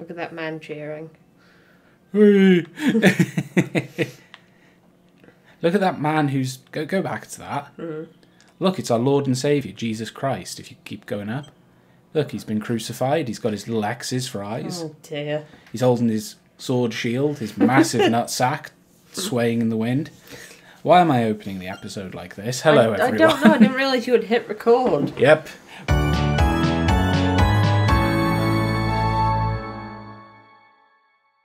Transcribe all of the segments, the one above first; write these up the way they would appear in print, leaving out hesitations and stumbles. Look at that man cheering. Look at that man who's... Go back to that. Mm-hmm. Look, it's our Lord and Saviour, Jesus Christ, if you keep going up. Look, he's been crucified. He's got his little axes for eyes. Oh, dear. He's holding his sword shield, his massive nutsack swaying in the wind. Why am I opening the episode like this? Hello, everyone. I don't know. I didn't realise you had hit record. Yep.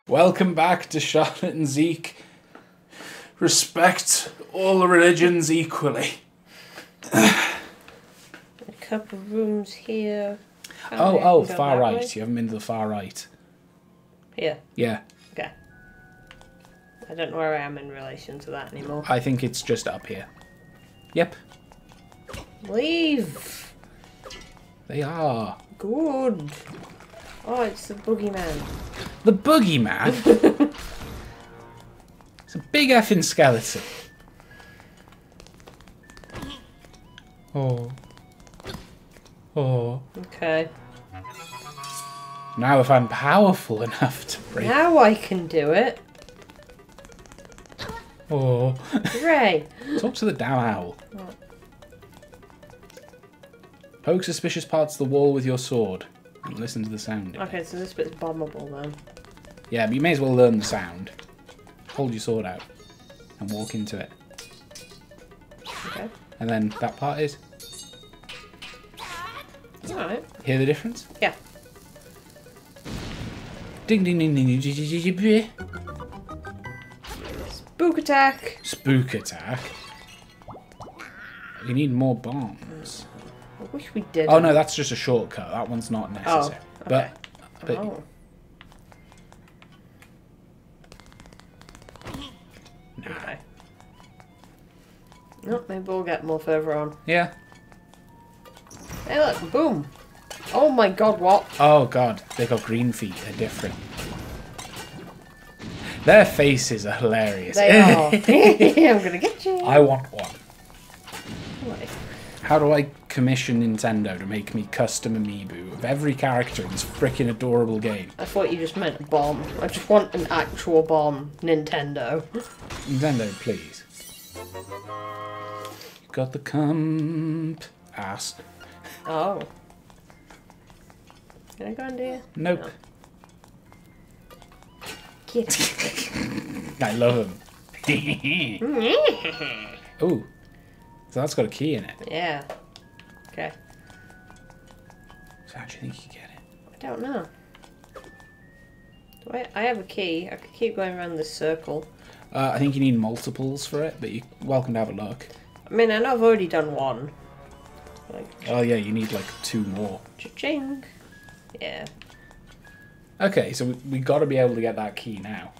Welcome back to Charlotte and Zeke. Respect all religions equally. A couple of rooms here. Oh, far right. Way? You haven't been to the far right. Here? Yeah. Okay. I don't know where I am in relation to that anymore. I think it's just up here. Yep. Leave! They are. Good. Oh, it's the boogeyman. The boogeyman? It's a big effing skeleton. Oh. Oh. Okay. Now if I'm powerful enough to break... Now I can do it. Oh. Hooray. Talk to the damn owl. What? Poke suspicious parts of the wall with your sword. And listen to the sound. Okay, so this bit's bombable then. Yeah, but you may as well learn the sound. Hold your sword out and walk into it. Okay. And then that part is... Alright. Hear the difference? Yeah. Ding ding ding ding ding ding. Spook attack! Spook attack? We need more bombs. I wish we did. Oh no, that's just a shortcut. That one's not necessary. Oh, okay. But oh. No. Okay. Nope, maybe we'll get more further on. Yeah. Hey look, boom! Oh my god, what? Oh god, they got green feet. They're different. Their faces are hilarious. They are. I'm gonna get you. I want one. What? How do I commission Nintendo to make me custom amiibo of every character in this frickin' adorable game? I thought you just meant a bomb. I just want an actual bomb, Nintendo. Nintendo, please. You got the cump ass. Oh. Can I go under here? Nope. No. I love him. Oh, so that's got a key in it. Yeah. Okay. So how do you think you get it? I don't know. Do I have a key. I could keep going around this circle. I think you need multiples for it, but you're welcome to have a look. I mean, I know I've already done one. Like, oh yeah, you need like 2 more. Cha-ching. Yeah. Okay, so we got to be able to get that key now.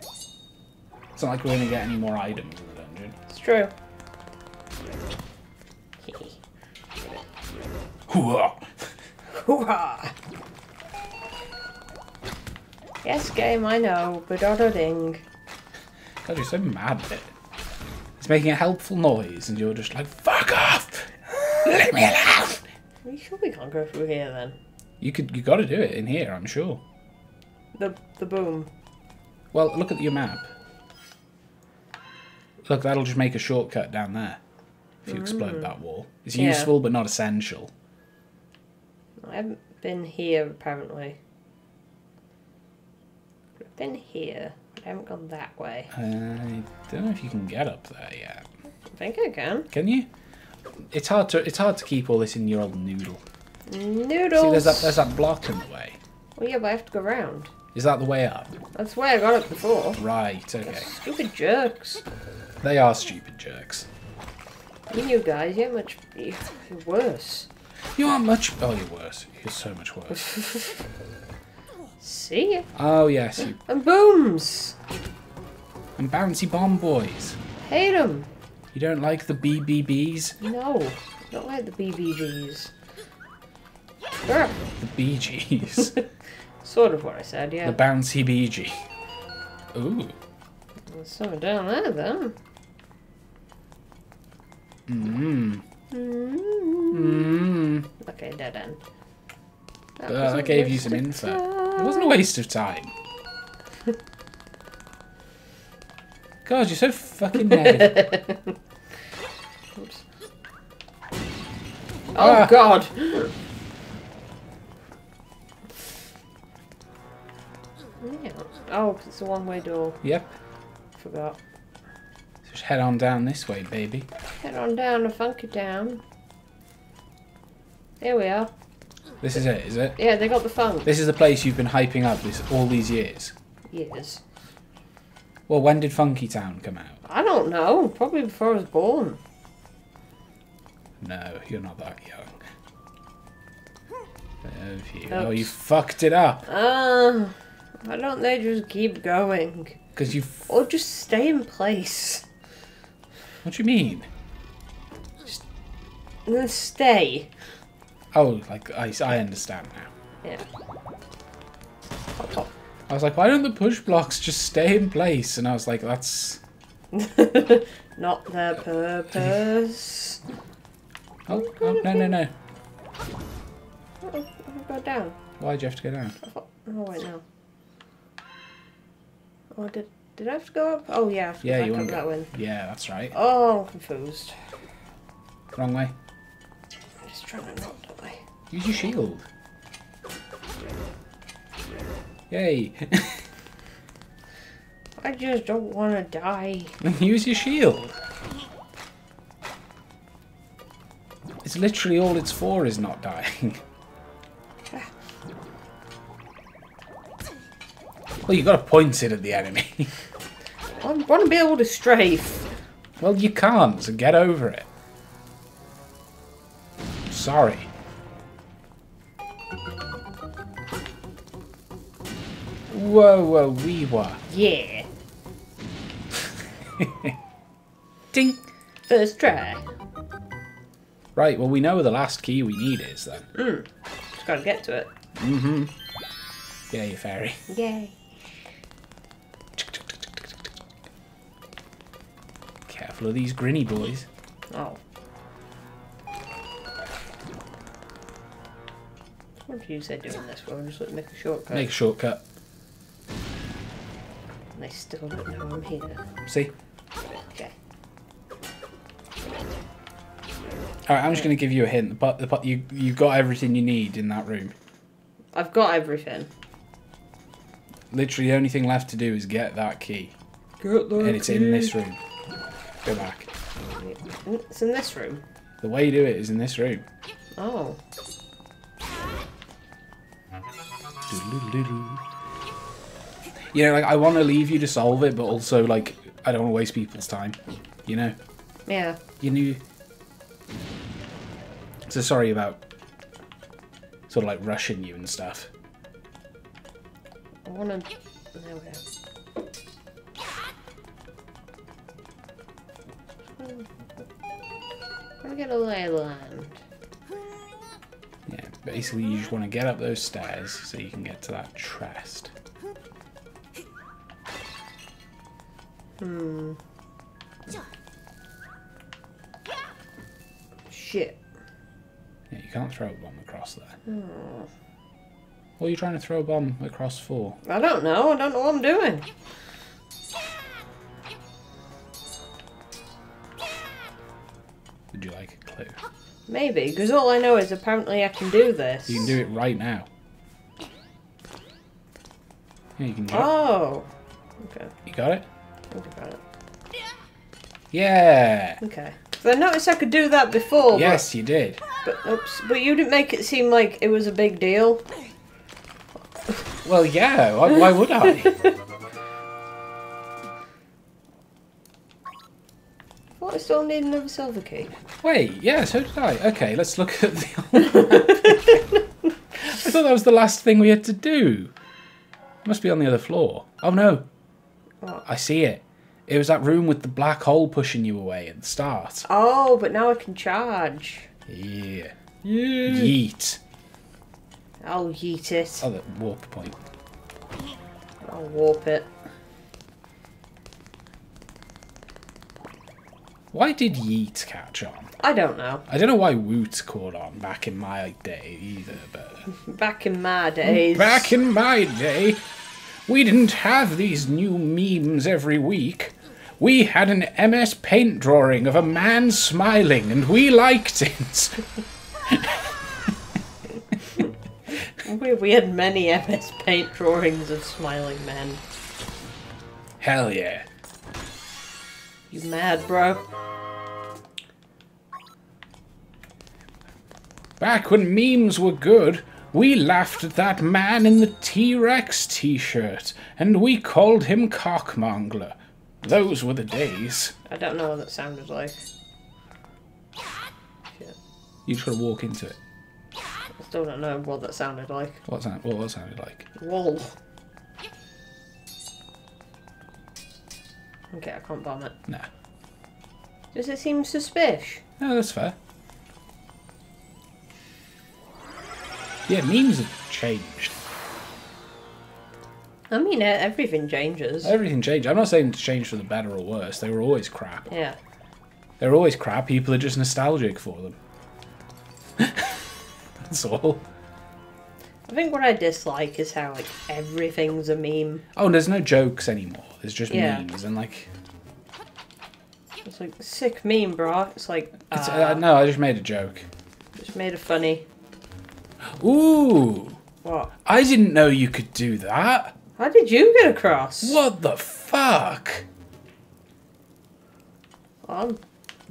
It's not like we're going to get any more items in the dungeon. It's true. Hoo-ha! Hoo-ha! Yes, game, I know. Ba-da-da-ding. God, you're so mad at it. It's making a helpful noise, and you're just like, fuck off! Leave me alone! Are you sure we can't go through here, then? You got to do it in here, I'm sure. The boom. Well, look at your map. Look, that'll just make a shortcut down there. If you explode that wall, it's useful but not essential. I haven't been here apparently. I've been here. I haven't gone that way. I don't know if you can get up there yet. I think I can. Can you? It's hard to keep all this in your old noodle. Noodles. See, there's that block in the way. Well, yeah, but I have to go round. Is that the way up? That's the way I got up before. Right. Okay. They're stupid jerks. They are stupid jerks. You guys, you're worse. You aren't much. Oh, you're worse. You're so much worse. See ya. Oh yes. You... And booms. And bouncy bomb boys. Hate them. You don't like the BBBs? No, I don't like the BBBs. The Bee Gees. Sort of what I said, yeah. The bouncy Bee Gee. Ooh. There's something down there, then. Mmm. Mmm. Mmm. Okay, dead end. But that gave you some insight. It wasn't a waste of time. God, you're so fucking dead. Oops. Oh, God! Yeah. Oh, it's a one-way door. Yep. Forgot. Just head on down this way, baby. Head on down to Funky Town. Here we are. This is it, is it? Yeah, they got the funk. This is the place you've been hyping up all these years. Yes. Well, when did Funky Town come out? I don't know. Probably before I was born. No, you're not that young. Oh, you fucked it up. Why don't they just keep going? Because you. Or just stay in place. What do you mean? Just stay. Oh, like I understand now. Yeah. Pop, pop. I was like, why don't the push blocks just stay in place? And I was like, that's... not their purpose. Oh, oh, no, no, no. I've got down. Why did you have to go down? Oh, wait, no. Oh, did I have to go up? Oh, yeah, I have to go back up that one. Yeah, that's right. Oh, I'm confused. Wrong way. I'm just trying to not die. Use your shield. Yay! I just don't want to die. Use your shield. It's literally all it's for is not dying. Well, you got to point it at the enemy. I want to be able to strafe. Well, you can't, so get over it. Sorry. Whoa, whoa, wee wah. Yeah. Ding. First try. Right, well, we know where the last key we need is, then. Mm. Just gotta get to it. Mm-hmm. Yeah, you fairy. Yay. Careful of these grinny boys. Oh. What have you said doing this for? I'm just looking to make a shortcut. Make a shortcut. I still don't know I'm here. See? Okay. Alright, I'm just going to give you a hint. But you got everything you need in that room. I've got everything. Literally, the only thing left to do is get that key. Get that key. And it's in this room. Go back. It's in this room? The way you do it is in this room. Oh. Doo-doo-doo-doo. You know, like, I want to leave you to solve it, but also, like, I don't want to waste people's time, you know? Yeah. You knew... So sorry about sort of, like, rushing you and stuff. I want to... There we go. I'm going to get a ley line. Yeah, basically you just want to get up those stairs so you can get to that chest. Hmm. Shit. Yeah, you can't throw a bomb across there. Hmm. What are you trying to throw a bomb across for? I don't know. I don't know what I'm doing. Would you like a clue? Maybe, because all I know is apparently I can do this. You can do it right now. Yeah, you can do it. Oh. Okay. You got it? Think about it. Yeah. Okay. So I noticed I could do that before. Yes, you did. But oops, but you didn't make it seem like it was a big deal. Well, yeah. Why would I? I still need another silver key. Wait, yeah, so did I. Okay, let's look at the. I thought that was the last thing we had to do. It must be on the other floor. Oh no. What? I see it. It was that room with the black hole pushing you away at the start. Oh, but now I can charge. Yeah. Yeah. Yeet. I'll yeet it. Oh, the warp point. I'll warp it. Why did Yeet catch on? I don't know. I don't know why Woot caught on back in my day either, but... Back in my days. Back in my day, we didn't have these new memes every week. We had an MS Paint drawing of a man smiling, and we liked it. We had many MS Paint drawings of smiling men. Hell yeah. You mad, bro? Back when memes were good, we laughed at that man in the T-Rex t-shirt, and we called him cockmongler. Those were the days. I don't know what that sounded like. Shit. You try to walk into it. I still don't know what that sounded like. What sounded like? Wall. Okay, I can't bomb it. Nah. Does it seem suspicious? No, that's fair. Yeah, memes have changed. I mean, everything changes. Everything changed. I'm not saying it's changed for the better or worse. They were always crap. Yeah. They were always crap. People are just nostalgic for them. That's all. I think what I dislike is how, like, everything's a meme. Oh, and there's no jokes anymore. There's just memes and, like... It's like, sick meme, bro. It's like... It's, no, I just made a joke. Just made a funny. Ooh! What? I didn't know you could do that. How did you get across? What the fuck? I'm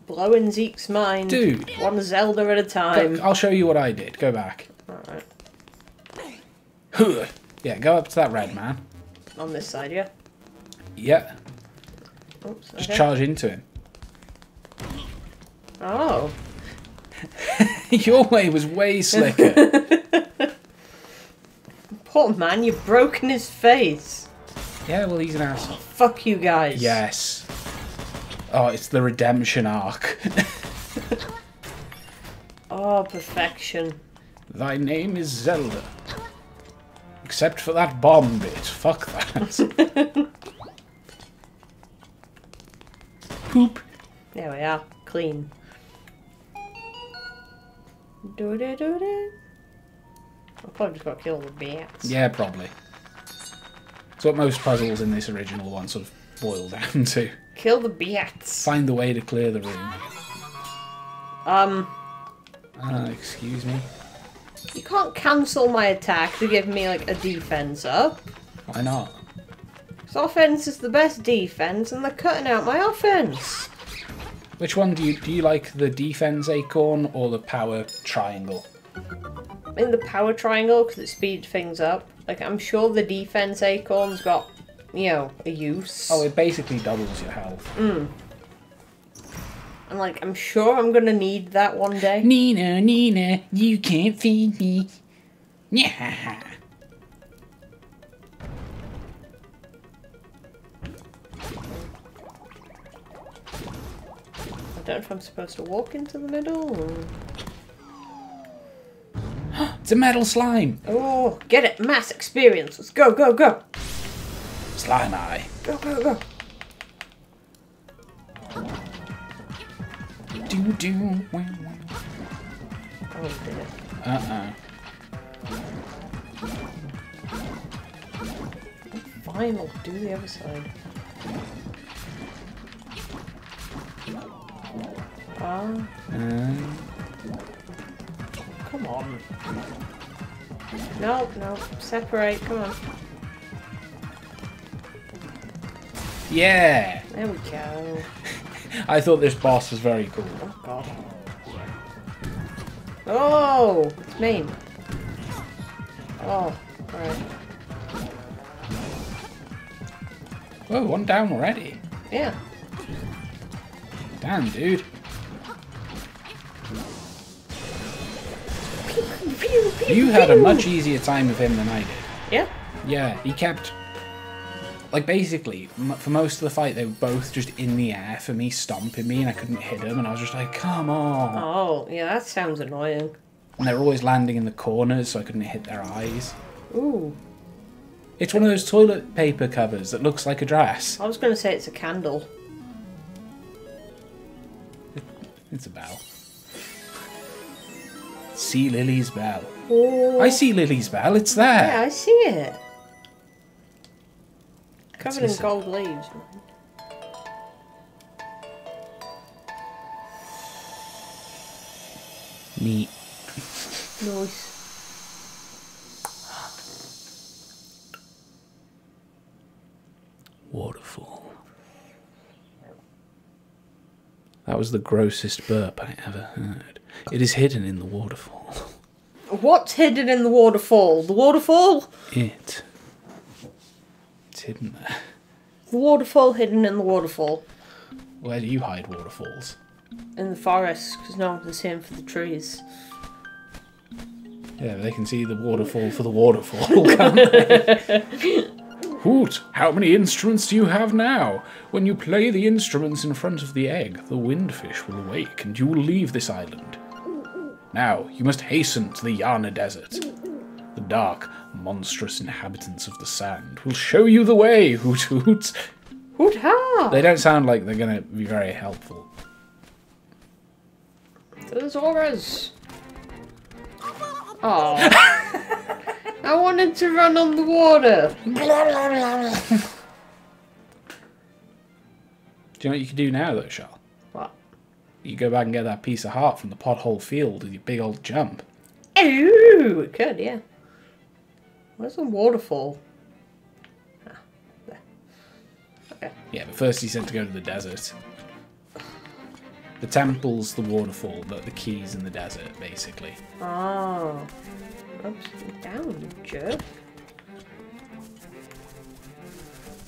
blowing Zeke's mind. Dude. One Zelda at a time. I'll show you what I did. Go back. Alright. Yeah, go up to that red man. On this side, yeah? Yeah. Oops, okay. Just charge into him. Oh. Your way was way slicker. Poor man, you've broken his face. Yeah, well, he's an asshole. Oh, fuck you guys. Yes. Oh, it's the redemption arc. Oh, perfection. Thy name is Zelda. Except for that bomb bit. Fuck that. Poop. There we are. Clean. Do-do-do-do. I probably just got to kill the bats. Yeah, probably. It's what most puzzles in this original one sort of boil down to. Kill the bats. Find the way to clear the room. Excuse me. You can't cancel my attack to give me, like, a defense up. Why not? Because offense is the best defense, and they're cutting out my offense. Which one do you like, the defense acorn or the power triangle? In the power triangle, because it speeds things up. Like, I'm sure the defense acorn's got, you know, a use. Oh, it basically doubles your health. Mm. And, like, I'm sure I'm gonna need that one day. Nina, Nina, you can't feed me. Yeah. I don't know if I'm supposed to walk into the middle or... It's a metal slime. Oh, get it. Mass experience. Let's go, go, go. Slime eye. Go, go, go. Do, do. Oh, dear. Uh-uh. Fine, I'll do the other side. Come on. No, no. Separate. Come on. Yeah. There we go. I thought this boss was very cool. Oh, God. Oh! It's mean. Oh, alright. Whoa, one down already. Yeah. Damn, dude. You had a much easier time with him than I did. Yeah? Yeah, he kept... Like, basically, for most of the fight, they were both just in the air for me, stomping me, and I couldn't hit them, and I was just like, come on. Oh, yeah, that sounds annoying. And they were always landing in the corners, so I couldn't hit their eyes. Ooh. It's one of those toilet paper covers that looks like a dress. I was going to say it's a candle. It's a bow. Sea Lily's Bell. Oh. I see Lily's Bell. It's there. Yeah, I see it. Covered in gold leaves. Neat. Nice. Waterfall. That was the grossest burp I ever heard. It is hidden in the waterfall. What's hidden in the waterfall? The waterfall? It. It's hidden there. The waterfall hidden in the waterfall. Where do you hide waterfalls? In the forest, because no one can see them for the trees. Yeah, they can see the waterfall for the waterfall, can't they? Hoot! How many instruments do you have now? When you play the instruments in front of the egg, the wind fish will awake and you will leave this island. Now, you must hasten to the Yarna Desert. The dark, monstrous inhabitants of the sand will show you the way, hoot hoot! Hoot ha! They don't sound like they're gonna be very helpful. There's Zoras. Oh, I wanted to run on the water. Do you know what you can do now, though, Charlotte? What? You go back and get that piece of heart from the pothole field with your big old jump. Ooh, it could, yeah. Where's the waterfall? Ah, there. Okay. Yeah, but first he said to go to the desert. The temple's the waterfall, but the key's in the desert, basically. Oh. Upside down, you jerk.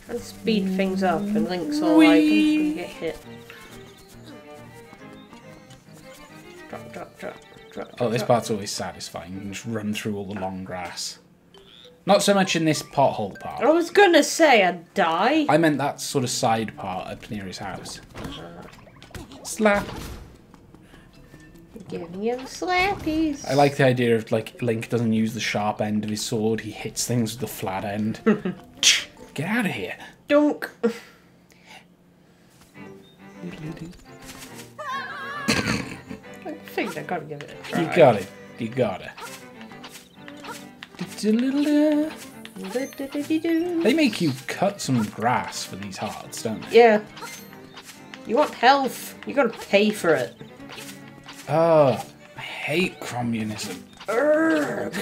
Try to speed things up, and Link's all like, I'm just gonna get hit. Drop, drop, drop, drop. Oh, this part's always satisfying. You can just run through all the long grass. Not so much in this pothole part. I was gonna say, I'd die. I meant that sort of side part up near his house. Slap. Giving him slappies. I like the idea of like Link doesn't use the sharp end of his sword; he hits things with the flat end. Get out of here! Donk. I think I gotta give it a try. You got it. You got it. They make you cut some grass for these hearts, don't they? Yeah. You want health. You gotta pay for it. Oh, I hate communism. Urgh.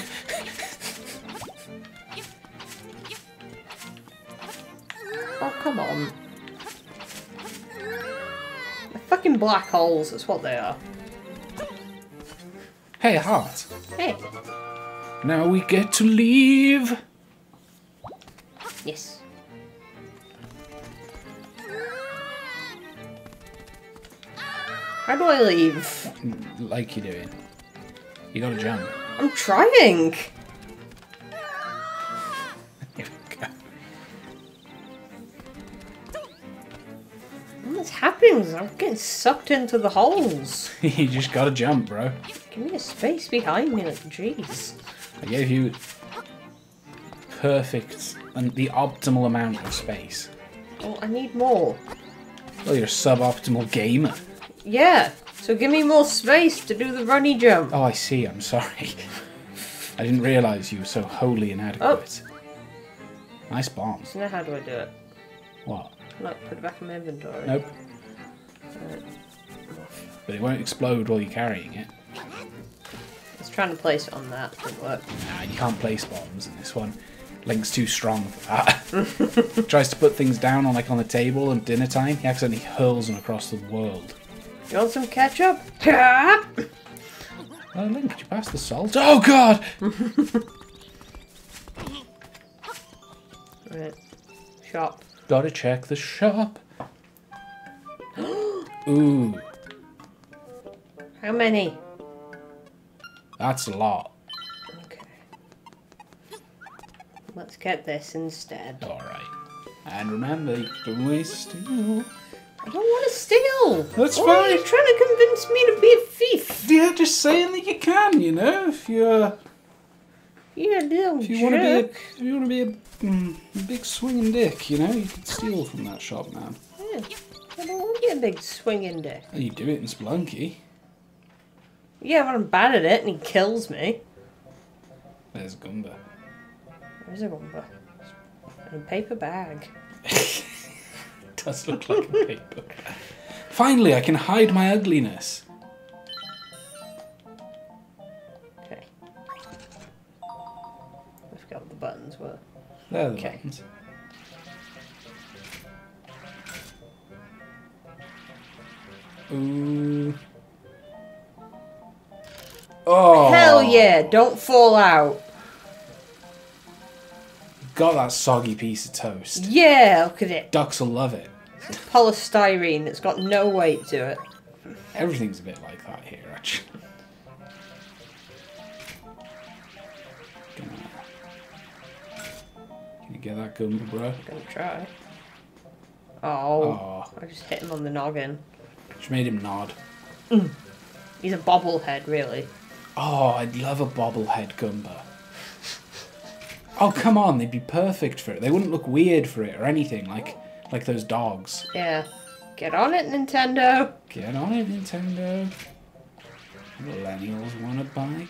Oh, come on. They're fucking black holes. That's what they are. Hey, heart. Hey. Now we get to leave. Yes. How do I leave? Like you're doing. You gotta jump. I'm trying! Here we go. What's happening? I'm getting sucked into the holes. You just gotta jump, bro. Give me a space behind me, like, jeez. I gave you perfect and the optimal amount of space. Well, I need more. Well, you're a suboptimal gamer. Yeah, so give me more space to do the runny jump. Oh, I see. I'm sorry. I didn't realise you were so wholly inadequate. Oh. Nice bomb. So now how do I do it? What? Like, put it back in my inventory. Nope. Right. But it won't explode while you're carrying it. I was trying to place it on that. It didn't work. Nah, you can't place bombs in this one. Link's too strong for that. Tries to put things down on, like, on the table at dinner time. He accidentally hurls them across the world. You want some ketchup? Oh, Link, could you pass the salt? Oh, God! Right. Shop. Gotta check the shop. Ooh. How many? That's a lot. Okay. Let's get this instead. Alright. And remember, you can always steal. I don't want to steal! That's fine! You're trying to convince me to be a thief! Yeah, just saying that you can, you know? If you're... You're a little jerk. If you want to be a big swinging dick, you know? You can steal from that shop, man. Yeah. I get a big swinging dick. Oh, you do it in Spelunky. Yeah, but I'm bad at it and he kills me. There's Goomba. There's a Goomba. And a paper bag. It does look like a paper bag. Finally, I can hide my ugliness. Okay. I forgot what the buttons were. They're the buttons. Ooh. Oh. Hell yeah, don't fall out. Got that soggy piece of toast. Yeah, look at it. Ducks will love it. It's polystyrene that's got no weight to it. Everything's a bit like that here, actually. Come on. Can you get that Goomba, bro? I'm gonna try. Oh, oh. I just hit him on the noggin. Which made him nod. Mm. He's a bobblehead, really. Oh, I'd love a bobblehead Goomba. Oh, come on, they'd be perfect for it. They wouldn't look weird for it or anything, like those dogs. Yeah. Get on it, Nintendo. Get on it, Nintendo. Millennials want to buy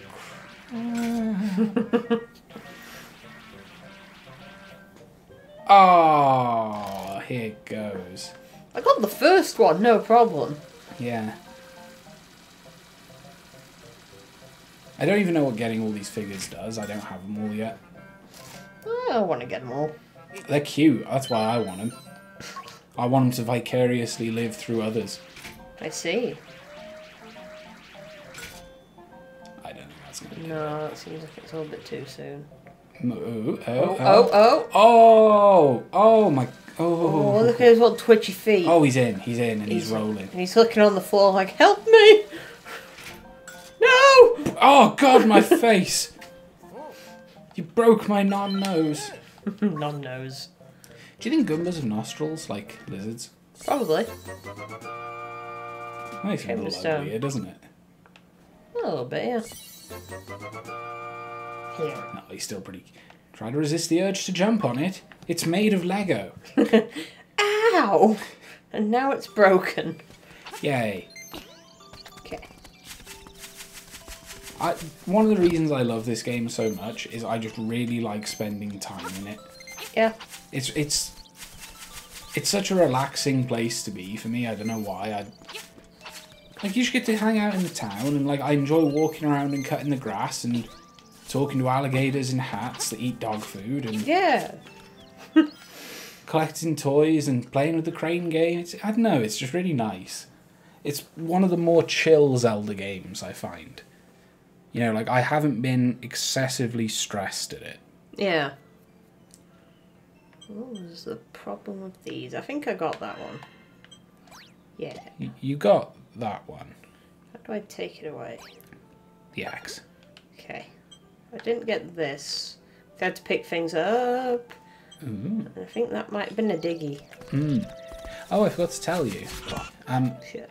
crap. Oh, here it goes. I got the first one, no problem. Yeah. I don't even know what getting all these figures does. I don't have them all yet. I want to get them all. They're cute. That's why I want them. I want them to vicariously live through others. I see. I don't think that's going to do. No, it seems like it's all a bit too soon. Oh, oh, oh, oh. Oh, oh my. Oh, look at his little twitchy feet. Oh, he's in. He's in and he's rolling. And he's looking on the floor like, help me. No! Oh, God, my face. You broke my non-nose. Non-nose. Do you think Goombas have nostrils like lizards? Probably. That makes it a little uglier, doesn't it? A little bit, yeah. Yeah. No, he's still pretty... Try to resist the urge to jump on it. It's made of Lego. Ow! And now it's broken. Yay. One of the reasons I love this game so much is I just really like spending time in it. Yeah. It's such a relaxing place to be for me. I don't know why. Like you just get to hang out in the town and like I enjoy walking around and cutting the grass and talking to alligators in hats that eat dog food and yeah. Collecting toys and playing with the crane game. I don't know. It's just really nice. It's one of the more chill Zelda games I find. You know, like, I haven't been excessively stressed at it. Yeah. What was the problem with these? I think I got that one. Yeah. You got that one. How do I take it away? The axe. Okay. I didn't get this. I had to pick things up. Ooh. I think that might have been a diggy. Mm. Oh, I forgot to tell you. Shit.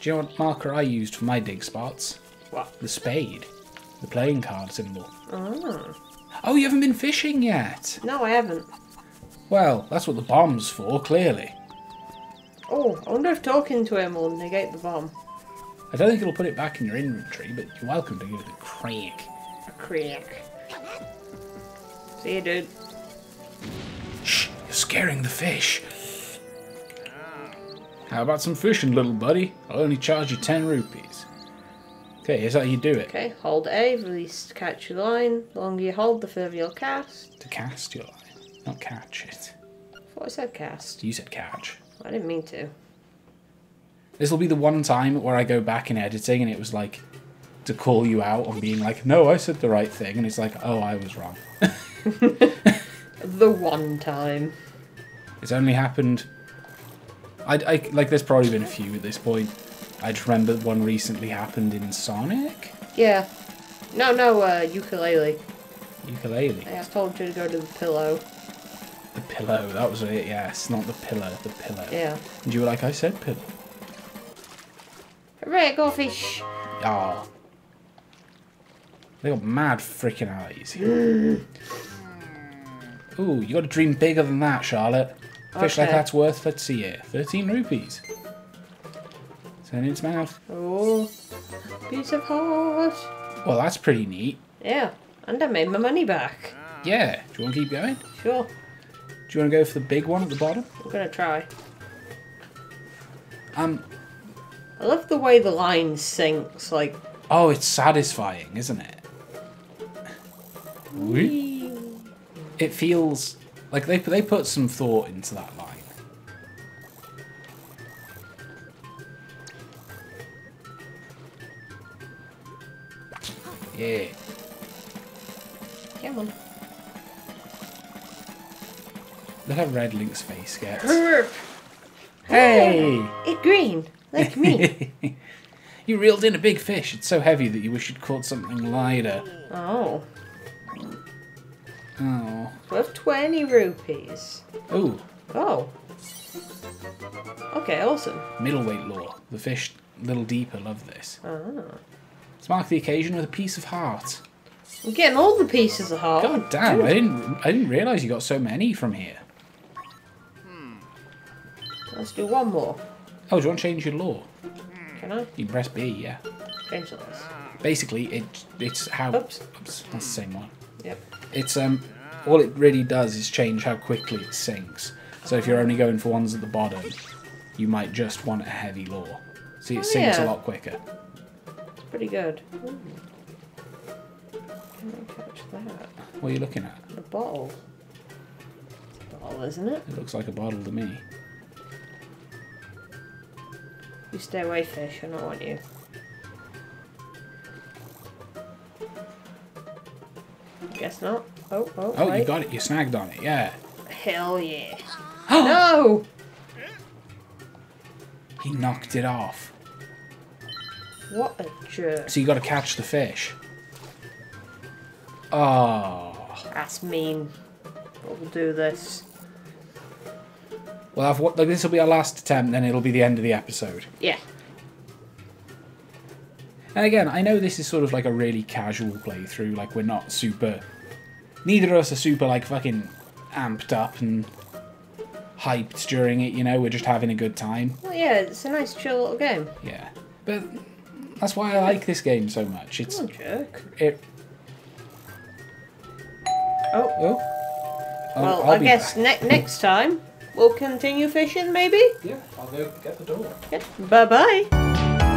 Do you know what marker I used for my dig spots? What? The spade. The playing card symbol. Oh. Oh, you haven't been fishing yet? No, I haven't. Well, that's what the bomb's for, clearly. Oh, I wonder if talking to him will negate the bomb. I don't think it'll put it back in your inventory, but you're welcome to give it a crack. A crack. See you, dude. Shh, you're scaring the fish. How about some fishing, little buddy? I'll only charge you 10 rupees. Okay, here's how you do it. Okay, hold A, release to catch your line. The longer you hold, the further you'll cast. To cast your line, not catch it. I thought I said cast. You said catch. I didn't mean to. This will be the one time where I go back in editing and it was like, to call you out on being like, no, I said the right thing. And it's like, oh, I was wrong. The one time. It's only happened... I like, there's probably been a few at this point. I just remember one recently happened in Sonic. Yeah. No, ukulele. Ukulele? Yeah, I told you to go to the pillow. The pillow, that was it, yes. Not the pillar, the pillow. Yeah. And you were like, I said pillow. Hooray, go fish! Oh. They got mad freaking eyes. Ooh, you gotta dream bigger than that, Charlotte. Fish like that's worth, let's see here, 13 rupees. Turn its mouth. Oh, piece of heart. Well, that's pretty neat. Yeah, and I made my money back. Yeah, do you want to keep going? Sure. Do you want to go for the big one at the bottom? I'm going to try. I love the way the line sinks, like... Oh, it's satisfying, isn't it? Whee. It feels... Like, they put some thought into that line. Yeah. Come on. Look how red Link's face gets. Hey! It's green, like me. You reeled in a big fish. It's so heavy that you wish you'd caught something lighter. Oh. Oh. Worth 20 rupees. Ooh. Oh. Okay, awesome. Middleweight lore. The fish, a little deeper, love this. Ah. Let's mark the occasion with a piece of heart. I'm getting all the pieces of heart. God damn, dude. I didn't realise you got so many from here. Let's do one more. Oh, do you want to change your lore? Can I? You can press B, yeah. Change the list. Basically, it's how... Oops, that's the same one. Yep. It's all it really does is change how quickly it sinks. So if you're only going for ones at the bottom, you might just want a heavy lure. See, it sinks a lot quicker. It's pretty good. Ooh. Can I catch that? What are you looking at? A bottle. It's a bottle, isn't it? It looks like a bottle to me. You stay away, fish. I don't want you. Guess not. Oh, oh, oh! Right. You got it. You snagged on it. Yeah. Hell yeah! No! He knocked it off. What a jerk! So you got to catch the fish. Oh. That's mean. But we'll do this. Well, this will be our last attempt. Then it'll be the end of the episode. Yeah. And again, I know this is sort of like a really casual playthrough, like we're not super... Neither of us are super, like, fucking amped up and hyped during it, you know? We're just having a good time. Well, yeah, it's a nice, chill little game. Yeah. But that's why I like this game so much. It's... Come on, jerk. It... Oh. Oh. Oh, well, I guess next time we'll continue fishing, maybe? Yeah, I'll go get the door. Bye-bye.